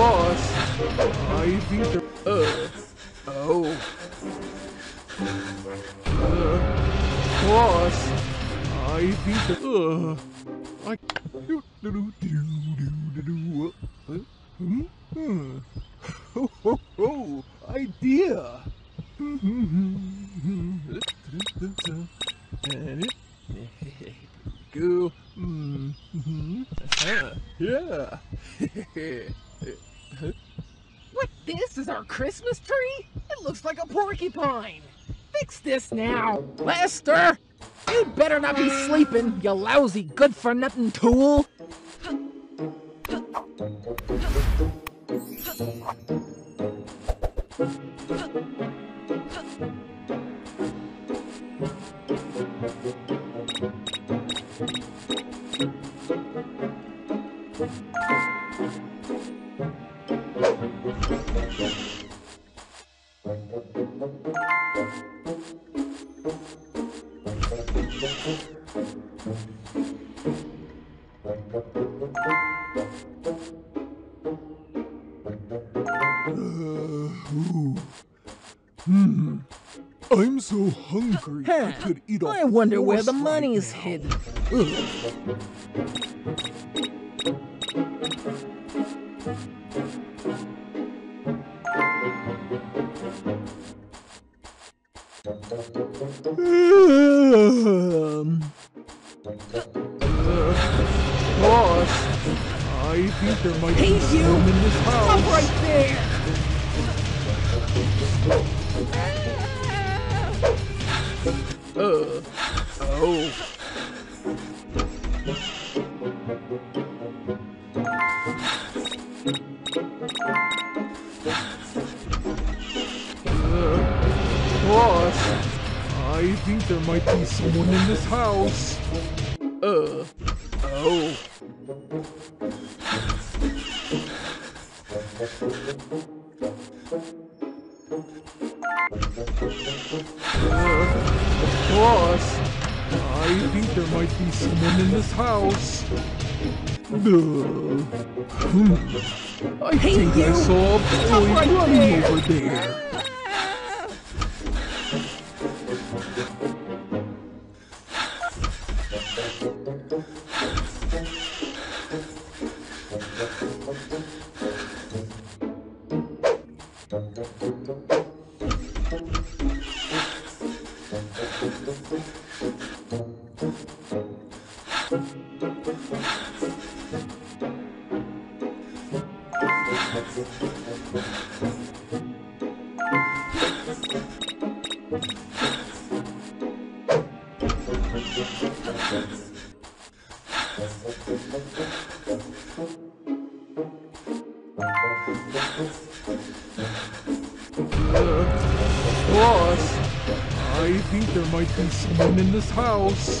boss. I beat the... Oh. Boss. I beat the... I... Oh, idea. Go. Yeah. What? This is our Christmas tree? It looks like a porcupine. Fix this now, Lester. You better not be sleeping, you lousy good-for-nothing tool. I'm so hungry, I could eat all. I wonder where the money's hidden. Boss, I think there might be someone in this house. Stop right there! Boss, I think there might be someone in this house. Boss, I think there might be someone in this house. I think I saw a boy running over there. Boss, I think there might be someone in this house.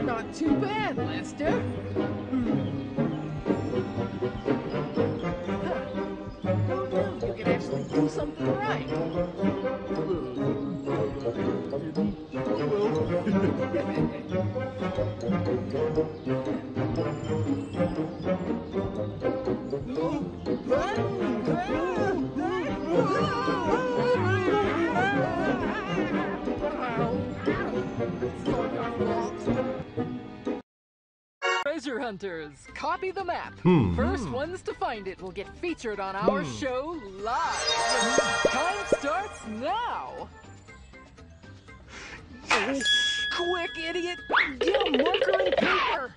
Not too bad, Lester. You can actually do something right. Treasure hunt. hunters, copy the map. First ones to find it will get featured on our show live. Time starts now. Yes. Quick, idiot! Get a marker and paper.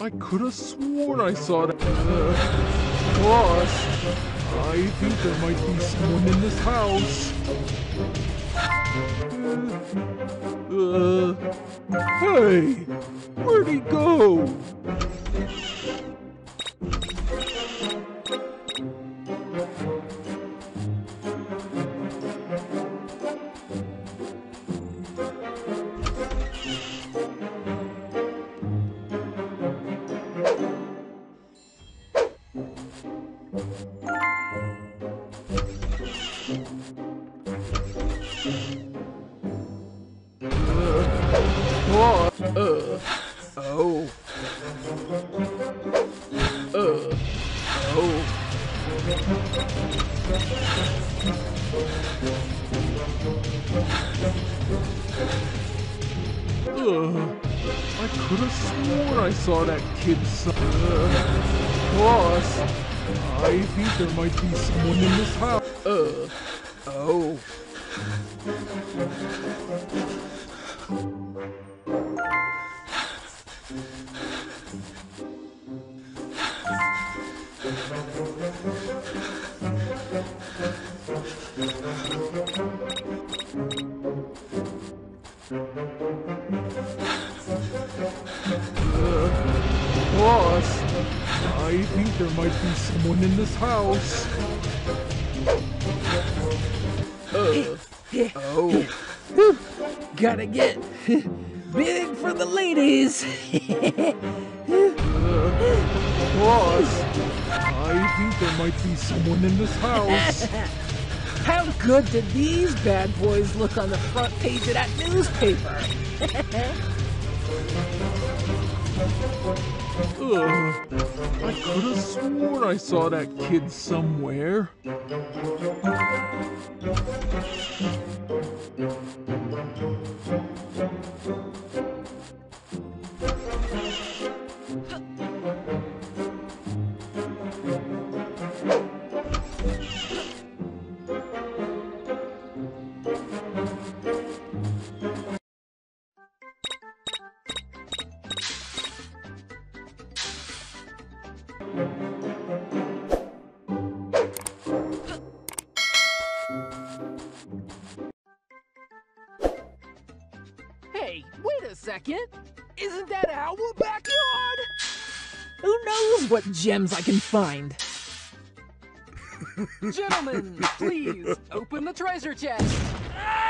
I could have sworn I saw that. Boss, I think there might be someone in this house. Hey, where'd he go? Gotta get big for the ladies. Boss, I think there might be someone in this house. How good did these bad boys look on the front page of that newspaper? I could have sworn I saw that kid somewhere. Isn't that our backyard? Who knows what gems I can find? Gentlemen, please open the treasure chest.